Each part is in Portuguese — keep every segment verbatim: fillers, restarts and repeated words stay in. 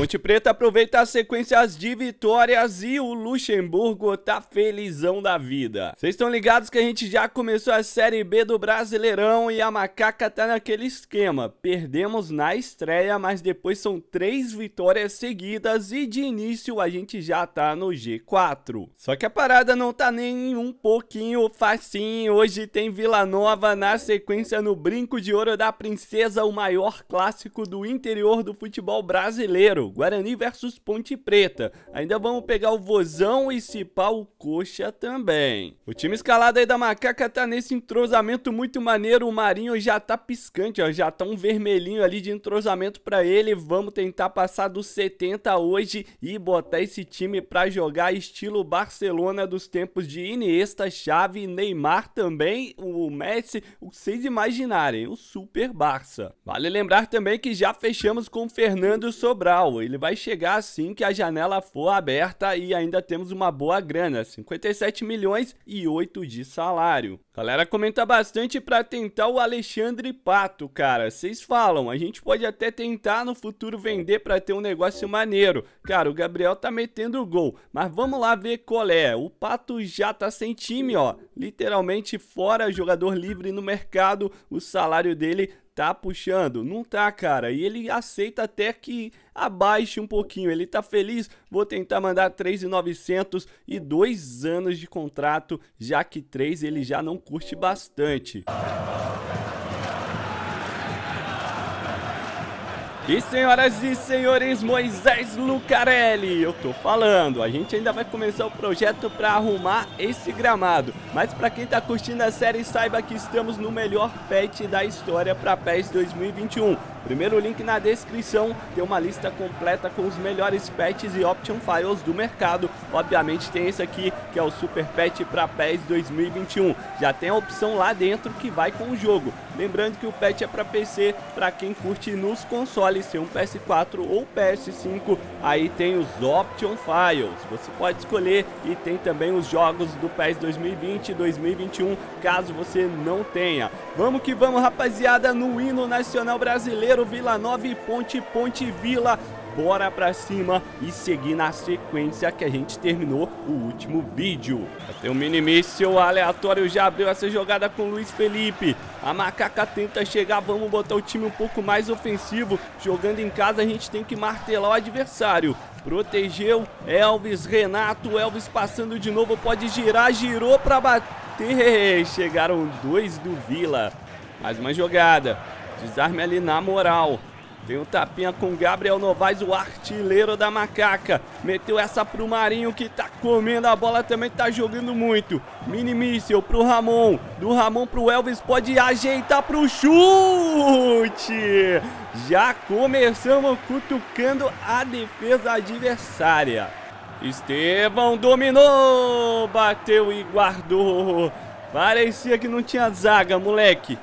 Ponte Preta aproveita as sequências de vitórias e o Luxemburgo tá felizão da vida. Vocês estão ligados que a gente já começou a Série B do Brasileirão e a Macaca tá naquele esquema. Perdemos na estreia, mas depois são três vitórias seguidas e de início a gente já tá no G quatro. Só que a parada não tá nem um pouquinho facinho. Hoje tem Vila Nova na sequência no Brinco de Ouro da Princesa, o maior clássico do interior do futebol brasileiro. Guarani versus Ponte Preta. Ainda vamos pegar o Vozão e cipar o Coxa também. O time escalado aí da Macaca tá nesse entrosamento muito maneiro. O Marinho já tá piscante, ó, já tá um vermelhinho ali de entrosamento pra ele. Vamos tentar passar dos setenta hoje e botar esse time pra jogar estilo Barcelona dos tempos de Iniesta, Xavi, Neymar também, o Messi, o que vocês imaginarem, o Super Barça. Vale lembrar também que já fechamos com o Fernando Sobral. Ele vai chegar assim que a janela for aberta e ainda temos uma boa grana, cinquenta e sete milhões e oito de salário. Galera comenta bastante pra tentar o Alexandre Pato, cara. Vocês falam, a gente pode até tentar no futuro vender pra ter um negócio maneiro. Cara, o Gabriel tá metendo gol, mas vamos lá ver qual é. O Pato já tá sem time, ó. Literalmente fora, jogador livre no mercado, o salário dele tá puxando? Não tá, cara. E ele aceita até que abaixe um pouquinho. Ele tá feliz? Vou tentar mandar três mil e novecentos e dois anos de contrato, já que três ele já não curte bastante. E senhoras e senhores, Moisés Lucarelli, eu tô falando, a gente ainda vai começar o projeto para arrumar esse gramado. Mas para quem tá curtindo a série, saiba que estamos no melhor patch da história para PES dois mil e vinte e um. Primeiro link na descrição, tem uma lista completa com os melhores patches e option files do mercado. Obviamente tem esse aqui, que é o Super Patch para PES dois mil e vinte e um. Já tem a opção lá dentro que vai com o jogo. Lembrando que o patch é para P C, para quem curte nos consoles, ser um P S quatro ou P S cinco, aí tem os Option Files, você pode escolher, e tem também os jogos do PES dois mil e vinte e dois mil e vinte e um, caso você não tenha. Vamos que vamos, rapaziada, no hino nacional brasileiro, Vila Nova e Ponte, Ponte Vila. Bora pra cima e seguir na sequência que a gente terminou o último vídeo. Tem um mini míssil aleatório, já abriu essa jogada com o Luiz Felipe. A Macaca tenta chegar, vamos botar o time um pouco mais ofensivo. Jogando em casa a gente tem que martelar o adversário. Protegeu, Elvis, Renato, Elvis passando de novo, pode girar, girou pra bater. Chegaram dois do Vila. Mais uma jogada, desarme ali na moral. Tem um tapinha com Gabriel Novaes, o artilheiro da Macaca. Meteu essa pro Marinho, que tá comendo a bola também, tá jogando muito. Mini míssel pro Ramon. Do Ramon pro Elvis, pode ajeitar pro chute. Já começamos cutucando a defesa adversária. Estevão dominou, bateu e guardou. Parecia que não tinha zaga, moleque.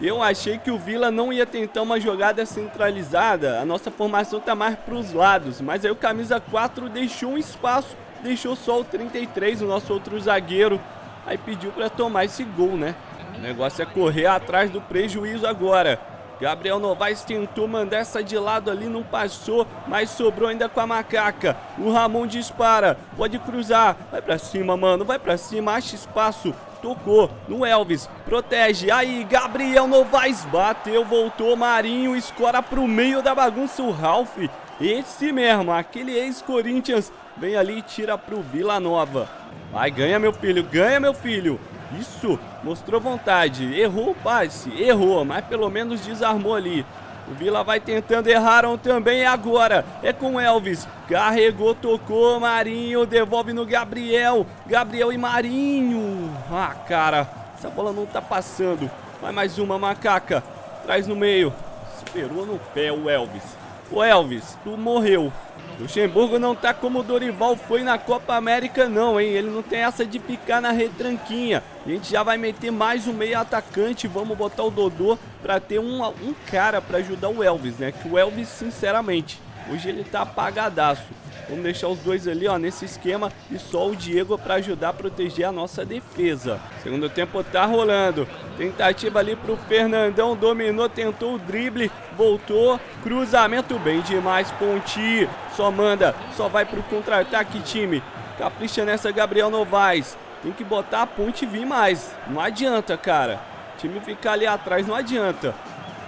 Eu achei que o Vila não ia tentar uma jogada centralizada, a nossa formação tá mais pros lados, mas aí o camisa quatro deixou um espaço, deixou só o trinta e três, o nosso outro zagueiro, aí pediu pra tomar esse gol, né? O negócio é correr atrás do prejuízo agora. Gabriel Novaes tentou mandar essa de lado ali, não passou, mas sobrou ainda com a Macaca. O Ramon dispara, pode cruzar, vai pra cima, mano, vai pra cima, acha espaço. Tocou no Elvis, protege, aí Gabriel Novaes bateu, voltou, Marinho escora pro meio da bagunça, o Ralf, esse mesmo, aquele ex-Corinthians, vem ali e tira pro Vila Nova. Vai, ganha meu filho, ganha meu filho, isso, mostrou vontade, errou o passe, errou, mas pelo menos desarmou ali. O Vila vai tentando, erraram também agora, é com Elvis, carregou, tocou, Marinho, devolve no Gabriel, Gabriel e Marinho, ah cara, essa bola não tá passando, vai mais uma Macaca, traz no meio, esperou no pé o Elvis, o Elvis, tu morreu. Luxemburgo não tá como o Dorival foi na Copa América não, hein? Ele não tem essa de picar na retranquinha. A gente já vai meter mais um meio atacante. Vamos botar o Dodô pra ter um, um cara pra ajudar o Elvis, né? Que o Elvis, sinceramente, Hoje ele tá apagadaço. Vamos deixar os dois ali, ó, nesse esquema. E só o Diego pra ajudar a proteger a nossa defesa. Segundo tempo tá rolando. Tentativa ali pro Fernandão. Dominou, tentou o drible. Voltou. Cruzamento bem demais, Ponte. Só manda. Só vai pro contra-ataque, time. Capricha nessa, Gabriel Novaes. Tem que botar a Ponte e vir mais. Não adianta, cara. O time ficar ali atrás não adianta.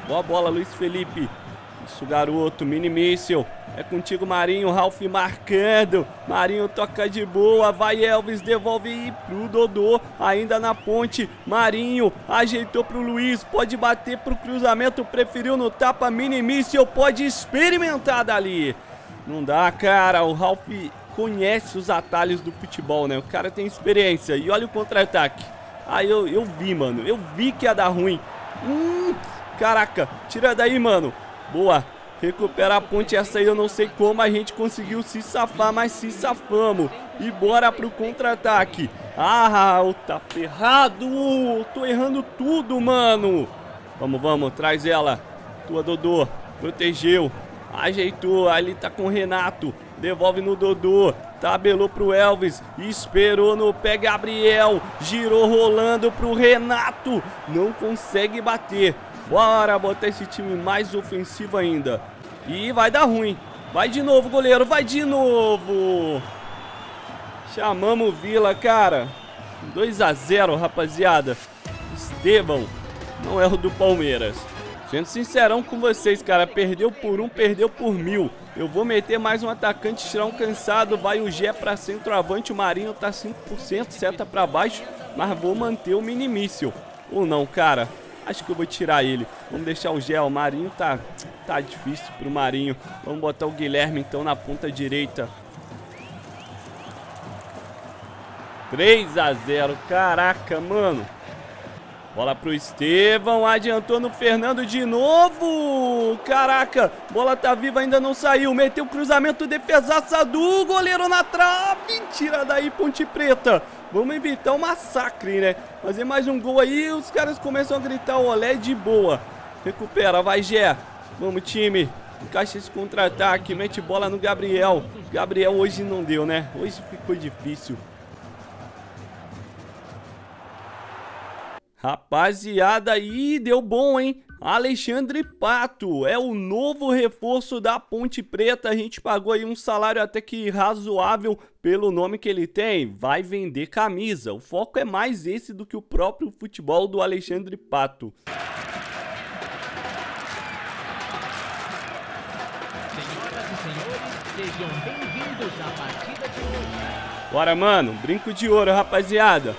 Boa bola, Luiz Felipe. Isso, garoto, mini míssil. É contigo, Marinho, Ralf marcando. Marinho toca de boa. Vai, Elvis, devolve aí pro Dodô. Ainda na Ponte, Marinho ajeitou pro Luiz. Pode bater pro cruzamento, preferiu no tapa. Mini míssil, pode experimentar dali. Não dá, cara. O Ralf conhece os atalhos do futebol, né? O cara tem experiência. E olha o contra-ataque. Ah, eu, eu vi, mano. Eu vi que ia dar ruim. Hum, caraca, tira daí, mano. Boa, recuperar a Ponte, essa aí eu não sei como a gente conseguiu se safar, mas se safamos. E bora pro contra-ataque. Ah, tá ferrado, tô errando tudo, mano. Vamos, vamos, traz ela. Tua, Dodô, protegeu, ajeitou, ali tá com o Renato. Devolve no Dodô, tabelou pro Elvis, esperou no pé Gabriel. Girou rolando pro Renato, não consegue bater. Bora botar esse time mais ofensivo ainda. E vai dar ruim. Vai de novo, goleiro. Vai de novo. Chamamos o Vila, cara. dois a zero, rapaziada. Estevão não é o do Palmeiras. Sendo sincerão com vocês, cara. Perdeu por um, perdeu por mil. Eu vou meter mais um atacante, tirar um cansado. Vai o Gé pra centroavante. O Marinho tá cinco por cento, seta pra baixo. Mas vou manter o mini míssil. Ou não, cara. Acho que eu vou tirar ele. Vamos deixar o Gel. O Marinho tá, tá difícil pro Marinho. Vamos botar o Guilherme, então, na ponta direita. três a zero. Caraca, mano. Bola pro Estevão. Adiantou no Fernando de novo. Caraca. Bola tá viva, ainda não saiu. Meteu o cruzamento, defesaça do goleiro na trave. Tira daí, Ponte Preta. Vamos evitar o massacre, né? Fazer mais um gol aí, os caras começam a gritar olé de boa. Recupera, vai, Gé. Vamos, time. Encaixa esse contra-ataque, mete bola no Gabriel. Gabriel hoje não deu, né? Hoje ficou difícil. Rapaziada, aí deu bom, hein? Alexandre Pato é o novo reforço da Ponte Preta. A gente pagou aí um salário até que razoável pelo nome que ele tem. Vai vender camisa. O foco é mais esse do que o próprio futebol do Alexandre Pato. Senhoras e senhores, sejam bem-vindos à partida de hoje. Bora, mano. Brinco de ouro, rapaziada.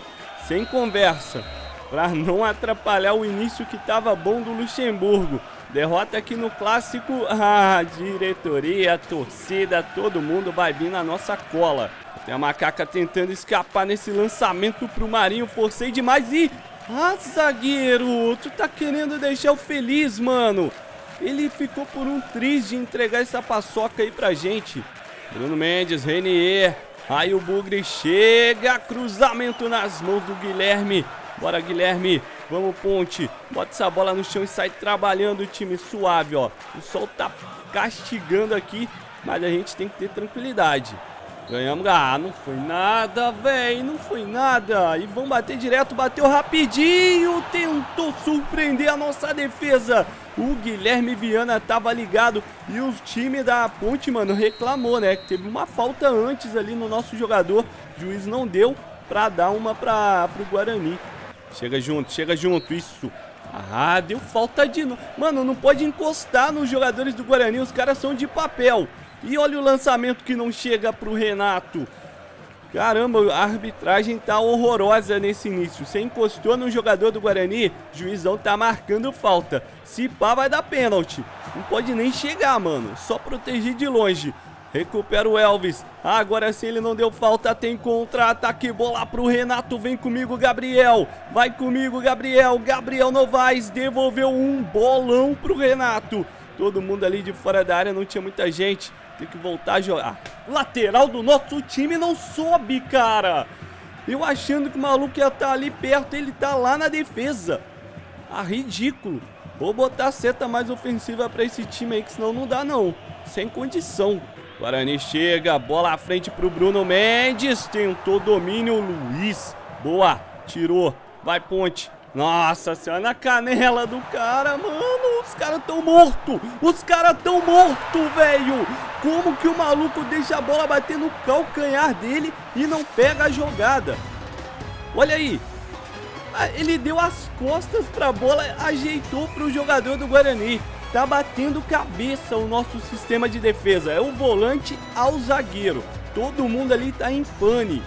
Sem conversa. Para não atrapalhar o início que estava bom do Luxemburgo. Derrota aqui no clássico. Ah, diretoria, torcida, todo mundo vai vir na nossa cola. Tem a Macaca tentando escapar nesse lançamento pro Marinho. Forcei demais e... Ah, zagueiro, tu tá querendo deixar o feliz, mano. Ele ficou por um triz de entregar essa paçoca aí pra gente. Bruno Mendes, Renier. Aí o Bugre chega. Cruzamento nas mãos do Guilherme. Bora, Guilherme, vamos, Ponte. Bota essa bola no chão e sai trabalhando o time suave, ó. O sol tá castigando aqui, mas a gente tem que ter tranquilidade. Ganhamos, ah, não foi nada, velho, não foi nada. E vão bater direto, bateu rapidinho, tentou surpreender a nossa defesa. O Guilherme Viana tava ligado e o time da Ponte, mano, reclamou, né? Teve uma falta antes ali no nosso jogador, o juiz não deu pra dar uma pra, pro Guarani. Chega junto, chega junto, isso. Ah, deu falta de novo. Mano, não pode encostar nos jogadores do Guarani, os caras são de papel. E olha o lançamento que não chega pro Renato. Caramba, a arbitragem tá horrorosa nesse início. Você encostou no jogador do Guarani, o juizão tá marcando falta. Se pá, vai dar pênalti. Não pode nem chegar, mano, só proteger de longe. Recupera o Elvis. Agora sim ele não deu falta. Tem contra-ataque. Bola pro Renato. Vem comigo, Gabriel. Vai comigo, Gabriel. Gabriel Novaes devolveu um bolão pro Renato. Todo mundo ali de fora da área. Não tinha muita gente. Tem que voltar a jogar. Lateral do nosso time não sobe, cara. Eu achando que o maluco ia estar ali perto. Ele tá lá na defesa. Ah, ridículo. Vou botar a seta mais ofensiva pra esse time aí, que senão não dá, não. sem condição. Guarani chega, bola à frente para o Bruno Mendes, tentou domínio, Luiz, boa, tirou, vai Ponte. Nossa senhora, na canela do cara, mano, os caras tão mortos, os caras tão mortos, velho. Como que o maluco deixa a bola bater no calcanhar dele e não pega a jogada? Olha aí, ele deu as costas pra bola, ajeitou pro jogador do Guarani. Tá batendo cabeça o nosso sistema de defesa, é o volante ao zagueiro. Todo mundo ali tá em pane,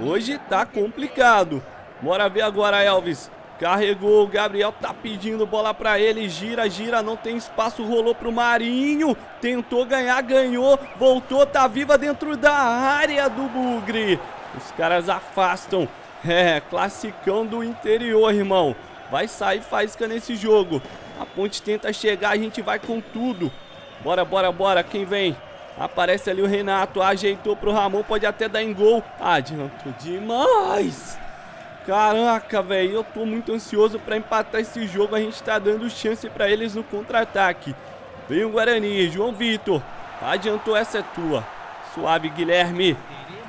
hoje tá complicado. Bora ver agora, Elvis. Carregou, o Gabriel tá pedindo bola pra ele, gira, gira, não tem espaço, rolou pro Marinho, tentou ganhar, ganhou, voltou, tá viva dentro da área do Bugre. Os caras afastam, é, classicão do interior, irmão, vai sair faísca nesse jogo. A Ponte tenta chegar, a gente vai com tudo, bora, bora, bora, quem vem? Aparece ali o Renato, ajeitou pro Ramon, pode até dar em gol, adiantou demais. Caraca, velho, eu tô muito ansioso pra empatar esse jogo. A gente tá dando chance pra eles no contra-ataque. Vem o Guarani, João Vitor. Adiantou, essa é tua. Suave, Guilherme.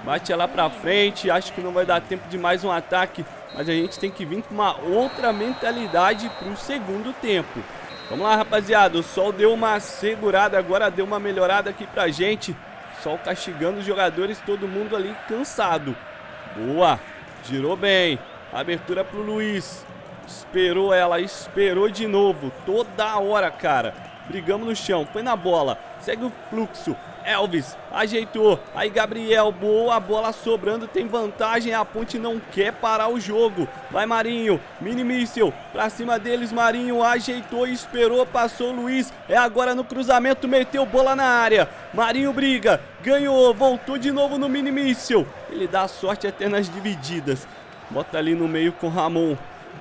Bate ela pra frente. Acho que não vai dar tempo de mais um ataque. Mas a gente tem que vir com uma outra mentalidade pro segundo tempo. Vamos lá, rapaziada. O Sol deu uma segurada agora, deu uma melhorada aqui pra gente. O Sol castigando os jogadores, todo mundo ali cansado. Boa! Girou bem, abertura pro Luiz, esperou ela, esperou de novo, toda hora, cara. Brigamos no chão, foi na bola, segue o fluxo, Elvis, ajeitou, aí Gabriel, boa, bola sobrando, tem vantagem, a Ponte não quer parar o jogo. Vai Marinho, mini míssil, pra cima deles, Marinho, ajeitou, esperou, passou o Luiz, é agora no cruzamento, meteu bola na área, Marinho briga, ganhou, voltou de novo no mini míssil, ele dá sorte até nas divididas, bota ali no meio com Ramon,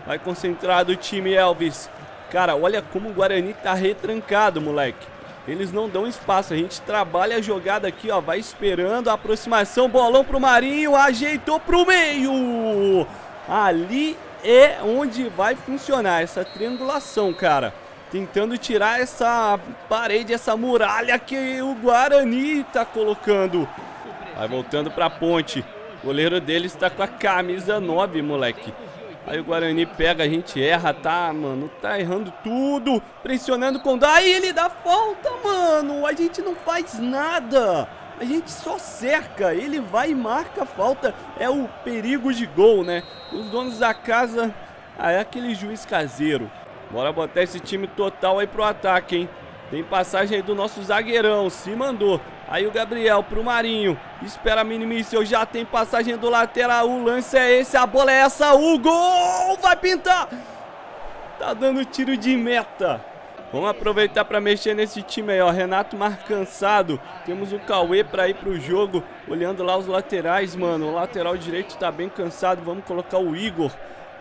vai concentrado o time, Elvis. Cara, olha como o Guarani tá retrancado, moleque. Eles não dão espaço, a gente trabalha a jogada aqui, ó, vai esperando a aproximação, bolão pro Marinho, ajeitou pro meio. Ali é onde vai funcionar essa triangulação, cara. Tentando tirar essa parede, essa muralha que o Guarani tá colocando. Vai voltando pra Ponte. O goleiro deles tá com a camisa nove, moleque. Aí o Guarani pega, a gente erra, tá, mano? Tá errando tudo, pressionando com... Aí ele dá falta, mano! A gente não faz nada! A gente só cerca, ele vai e marca a falta. É o perigo de gol, né? Os donos da casa... Ah, é aquele juiz caseiro. Bora botar esse time total aí pro ataque, hein? Tem passagem aí do nosso zagueirão, se mandou. Aí o Gabriel pro Marinho, espera minimício, já tem passagem do lateral, o lance é esse, a bola é essa, o gol vai pintar. Tá dando tiro de meta. Vamos aproveitar para mexer nesse time aí, ó, Renato mais cansado. Temos o Cauê para ir pro jogo, olhando lá os laterais, mano, o lateral direito tá bem cansado, vamos colocar o Igor.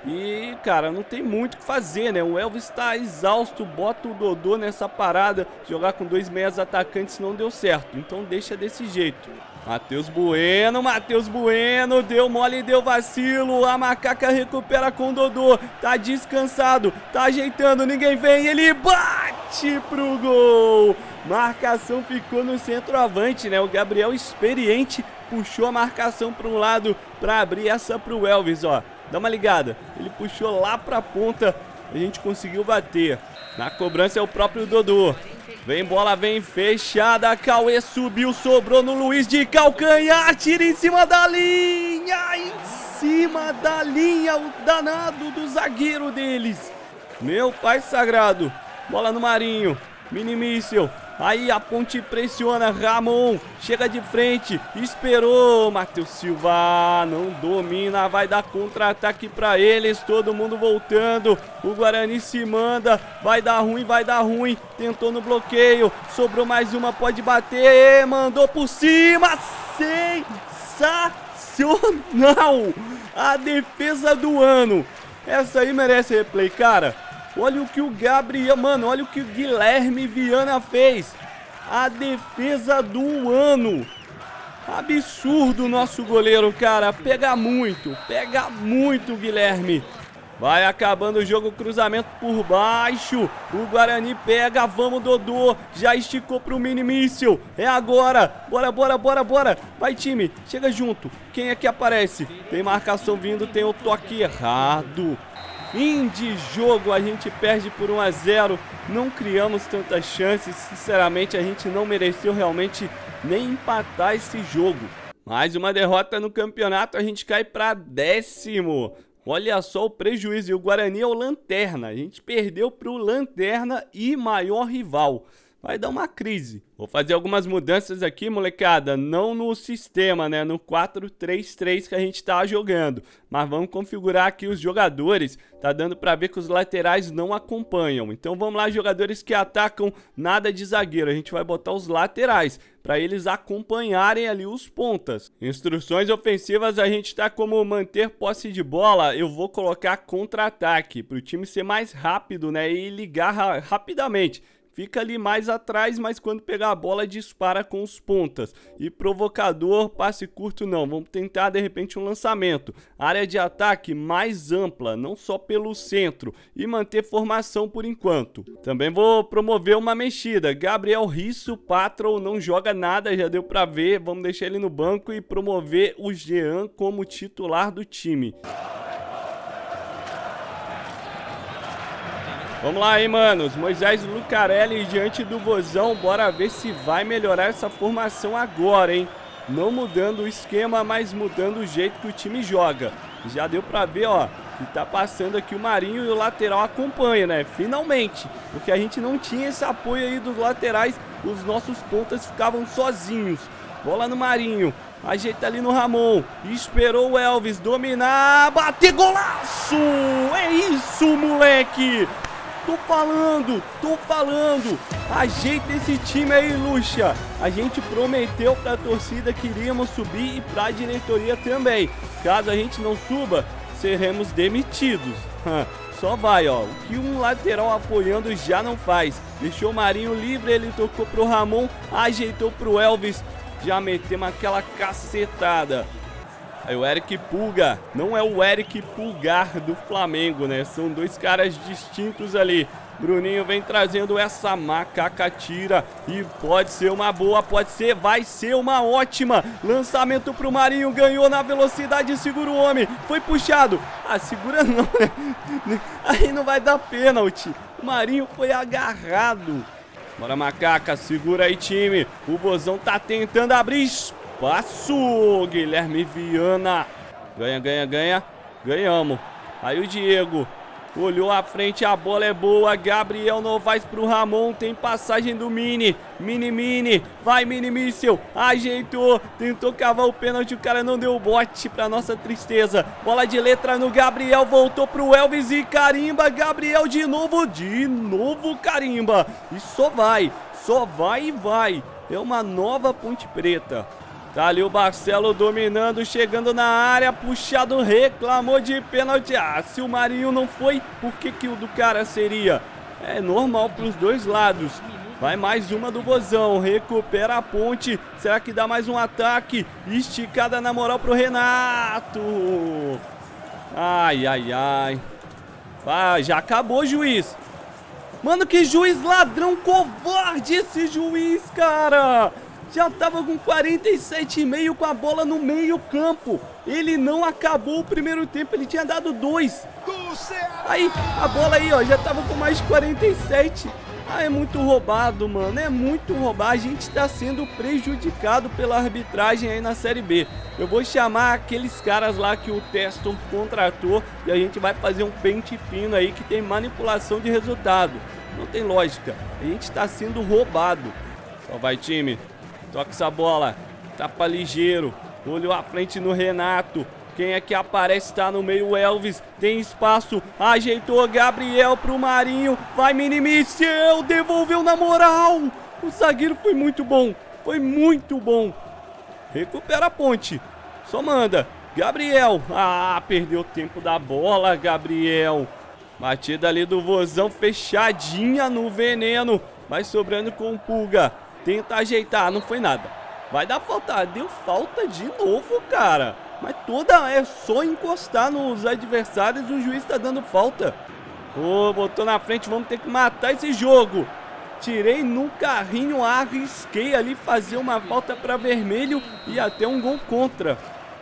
E, cara, não tem muito o que fazer, né? O Elvis tá exausto, bota o Dodô nessa parada. Jogar com dois meias atacantes não deu certo, então deixa desse jeito. Matheus Bueno, Matheus Bueno, deu mole e deu vacilo. A Macaca recupera com o Dodô, tá descansado, tá ajeitando, ninguém vem, ele bate pro gol. Marcação ficou no centroavante, né? O Gabriel experiente puxou a marcação para um lado para abrir essa pro Elvis, ó. Dá uma ligada, ele puxou lá pra ponta, a gente conseguiu bater. Na cobrança é o próprio Dodô. Vem bola, vem fechada, Cauê subiu, sobrou no Luiz de calcanhar, tira em cima da linha, em cima da linha, o danado do zagueiro deles. Meu pai sagrado, bola no Marinho, mini míssil. Aí a Ponte pressiona, Ramon chega de frente, esperou, Matheus Silva não domina, vai dar contra-ataque pra eles, todo mundo voltando, o Guarani se manda, vai dar ruim, vai dar ruim, tentou no bloqueio, sobrou mais uma, pode bater, mandou por cima, sensacional, a defesa do ano, essa aí merece replay, cara. Olha o que o Gabriel, mano, olha o que o Guilherme Viana fez. A defesa do ano. Absurdo o nosso goleiro, cara. Pega muito, pega muito, Guilherme. Vai acabando o jogo, cruzamento por baixo, o Guarani pega, vamos Dodô, já esticou pro mini-míssel, é agora, bora, bora, bora, bora, vai time, chega junto, quem é que aparece? Tem marcação vindo, tem o toque errado, fim de jogo, a gente perde por um a zero, não criamos tantas chances, sinceramente a gente não mereceu realmente nem empatar esse jogo. Mais uma derrota no campeonato, a gente cai para décimo. Olha só o prejuízo, e o Guarani é o Lanterna, a gente perdeu para o Lanterna e maior rival, vai dar uma crise. Vou fazer algumas mudanças aqui, molecada, não no sistema, né, no quatro três três que a gente tá jogando, mas vamos configurar aqui os jogadores, tá dando para ver que os laterais não acompanham, então vamos lá, jogadores que atacam, nada de zagueiro, a gente vai botar os laterais, para eles acompanharem ali os pontas. Instruções ofensivas, a gente tá como manter posse de bola, eu vou colocar contra-ataque, para o time ser mais rápido, né, e ligar ra- rapidamente. Fica ali mais atrás, mas quando pegar a bola dispara com os pontas. E provocador, passe curto não. Vamos tentar de repente um lançamento. Área de ataque mais ampla, não só pelo centro. E manter formação por enquanto. Também vou promover uma mexida. Gabriel Risso, Patrol, não joga nada, já deu pra ver. Vamos deixar ele no banco e promover o Jean como titular do time. Vamos lá, hein, manos. Moisés Lucarelli diante do Vozão. Bora ver se vai melhorar essa formação agora, hein? Não mudando o esquema, mas mudando o jeito que o time joga. Já deu pra ver, ó, que tá passando aqui o Marinho e o lateral acompanha, né? Finalmente, porque a gente não tinha esse apoio aí dos laterais. Os nossos pontas ficavam sozinhos. Bola no Marinho. Ajeita ali no Ramon, esperou o Elvis dominar, bater, golaço! É isso, moleque! Tô falando, tô falando, ajeita esse time aí, Luxa. A gente prometeu pra torcida que iríamos subir e pra diretoria também. Caso a gente não suba, seremos demitidos. Só vai, ó, o que um lateral apoiando já não faz. Deixou o Marinho livre, ele tocou pro Ramon, ajeitou pro Elvis. Já metemos aquela cacetada. Aí o Eric Pulgar, não é o Eric Pulgar do Flamengo, né? São dois caras distintos ali. Bruninho vem trazendo essa macaca, tira e pode ser uma boa, pode ser, vai ser uma ótima. Lançamento pro Marinho, ganhou na velocidade, segura o homem, foi puxado. Ah, segura não, né? Aí não vai dar pênalti. O Marinho foi agarrado. Bora, Macaca, segura aí, time. O Vozão tá tentando abrir espaço. Guilherme Viana. Ganha, ganha, ganha. Ganhamos. Aí o Diego olhou à frente, a bola é boa. Gabriel Novaes pro Ramon. Tem passagem do Mini. Mini, Mini. Vai, Mini Míssel. Ajeitou. Tentou cavar o pênalti. O cara não deu o bote, pra nossa tristeza. Bola de letra no Gabriel. Voltou pro Elvis e carimba. Gabriel de novo. De novo carimba. E só vai. Só vai e vai. É uma nova Ponte Preta. Tá ali o Barcelona dominando, chegando na área, puxado, reclamou de pênalti. Ah, se o Marinho não foi, por que que o do cara seria? É normal pros dois lados. Vai mais uma do Vozão, recupera a ponte. Será que dá mais um ataque? Esticada na moral pro Renato. Ai, ai, ai. Ah, já acabou, juiz. Mano, que juiz ladrão, covarde esse juiz, cara. Já tava com quarenta e sete e meio com a bola no meio campo. Ele não acabou o primeiro tempo, ele tinha dado dois. Aí, a bola aí, ó, já tava com mais de quarenta e sete. Ah, é muito roubado, mano, é muito roubado. A gente tá sendo prejudicado pela arbitragem aí na Série B. Eu vou chamar aqueles caras lá que o Teston contratou e a gente vai fazer um pente fino aí que tem manipulação de resultado. Não tem lógica, a gente tá sendo roubado. Só vai, time. Toca essa bola, tapa ligeiro, olhou à frente no Renato, quem é que aparece, tá no meio, Elvis, tem espaço, ajeitou Gabriel pro Marinho, vai Minimíssel, devolveu na moral, o zagueiro foi muito bom, foi muito bom, recupera a ponte, só manda, Gabriel, ah, perdeu o tempo da bola, Gabriel, batida ali do Vozão, fechadinha no veneno, vai sobrando com o Pulga. Tenta ajeitar, não foi nada. Vai dar falta, deu falta de novo, cara. Mas toda é só encostar nos adversários, o juiz tá dando falta. Ô, oh, botou na frente, vamos ter que matar esse jogo. Tirei no carrinho, arrisquei ali fazer uma falta para vermelho e até um gol contra.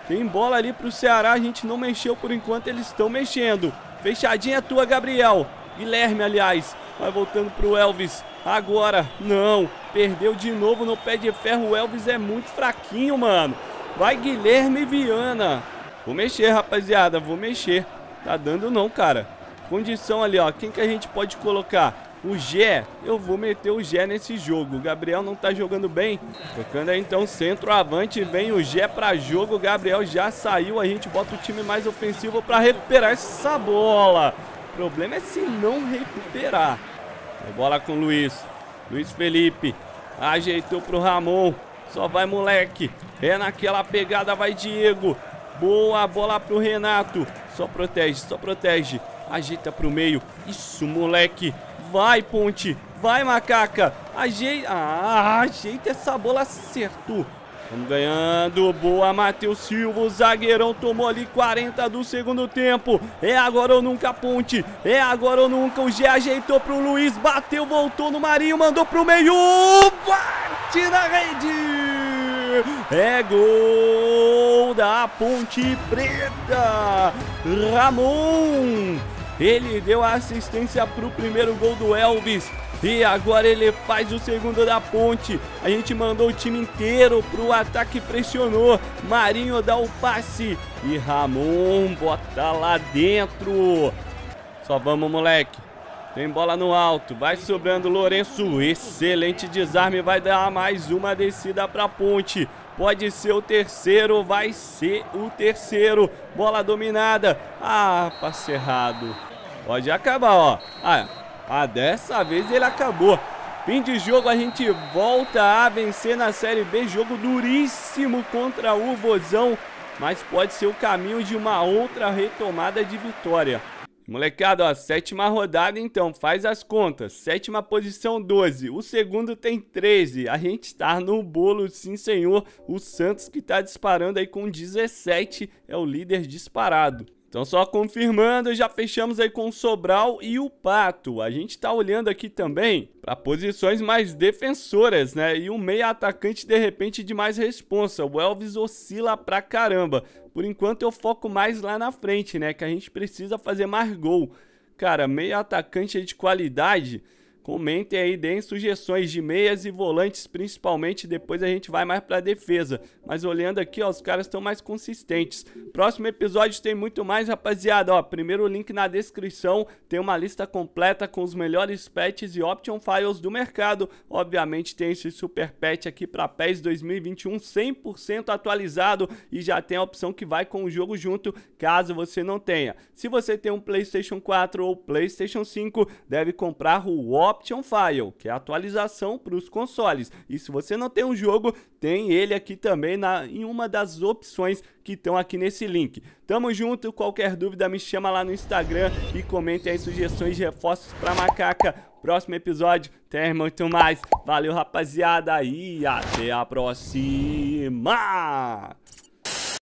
Tem bola ali pro Ceará, a gente não mexeu por enquanto, eles estão mexendo. Fechadinha tua, Gabriel. Guilherme, aliás, vai voltando pro Elvis. Agora, não, perdeu de novo no pé de ferro. O Elvis é muito fraquinho, mano. Vai, Guilherme Viana. Vou mexer, rapaziada, vou mexer. Tá dando não, cara. Condição ali, ó, quem que a gente pode colocar? O Gé, eu vou meter o Gé nesse jogo. O Gabriel não tá jogando bem. Tocando aí então centroavante. Vem o Gé pra jogo. O Gabriel já saiu. A gente bota o time mais ofensivo pra recuperar essa bola. O problema é se não recuperar. É bola com o Luiz. Luiz Felipe. Ajeitou pro Ramon. Só vai, moleque. É naquela pegada. Vai, Diego. Boa bola pro Renato. Só protege, só protege. Ajeita pro meio. Isso, moleque. Vai, Ponte. Vai, Macaca. Ajeita. Ah, ajeita essa bola, certo. Vamos ganhando. Boa, Matheus Silva. O zagueirão tomou ali quarenta do segundo tempo. É agora ou nunca, Ponte. É agora ou nunca. O Gé ajeitou pro Luiz. Bateu, voltou no Marinho. Mandou pro meio. Bate na rede. É gol da Ponte Preta. Ramon. Ele deu a assistência para o primeiro gol do Elvis. E agora ele faz o segundo da Ponte. A gente mandou o time inteiro para o ataque, pressionou. Marinho dá o passe. E Ramon bota lá dentro. Só vamos, moleque. Tem bola no alto. Vai sobrando Lourenço. Excelente desarme. Vai dar mais uma descida para a Ponte. Pode ser o terceiro, vai ser o terceiro. Bola dominada. Ah, passe errado. Pode acabar, ó. Ah, ah, dessa vez ele acabou. Fim de jogo, a gente volta a vencer na Série B. Jogo duríssimo contra o Vozão. Mas pode ser o caminho de uma outra retomada de vitória. Molecada, ó, sétima rodada então, faz as contas. Sétima posição, doze. O segundo tem treze. A gente tá no bolo, sim senhor. O Santos, que tá disparando aí com dezessete, é o líder disparado. Então só confirmando, já fechamos aí com o Sobral e o Pato. A gente tá olhando aqui também para posições mais defensoras, né? E um meia atacante de repente de mais responsa. O Elvis oscila pra caramba. Por enquanto eu foco mais lá na frente, né? Que a gente precisa fazer mais gol. Cara, meia atacante aí de qualidade. Comentem aí, deem sugestões de meias e volantes, principalmente. Depois a gente vai mais pra defesa. Mas olhando aqui, ó, os caras estão mais consistentes. Próximo episódio tem muito mais, rapaziada. Ó, primeiro link na descrição. Tem uma lista completa com os melhores patches e option files do mercado. Obviamente tem esse super patch aqui pra PES dois mil e vinte e um cem por cento atualizado. E já tem a opção que vai com o jogo junto, caso você não tenha. Se você tem um PlayStation quatro ou PlayStation cinco, deve comprar o Option Option File, que é a atualização para os consoles. E se você não tem um jogo, tem ele aqui também na, em uma das opções que estão aqui nesse link. Tamo junto, qualquer dúvida me chama lá no Instagram e comente aí sugestões de reforços para Macaca. Próximo episódio tem muito mais. Valeu, rapaziada, e até a próxima!